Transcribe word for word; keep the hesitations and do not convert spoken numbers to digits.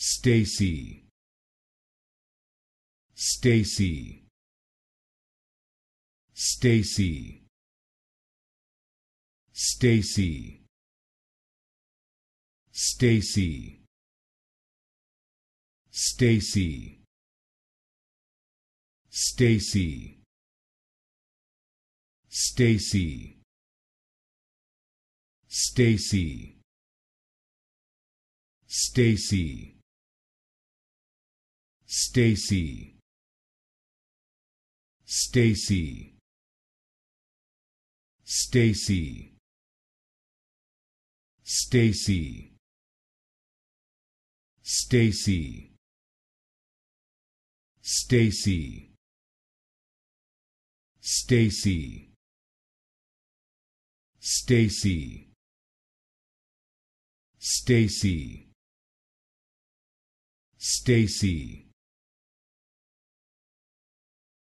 Stacy, Stacy, Stacy, Stacy, Stacy, Stacy, Stacy, Stacy, Stacy, Stacy, Stacy, Stacy, Stacy, Stacy, Stacy, Stacy, Stacy, Stacy, Stacy, Stacy,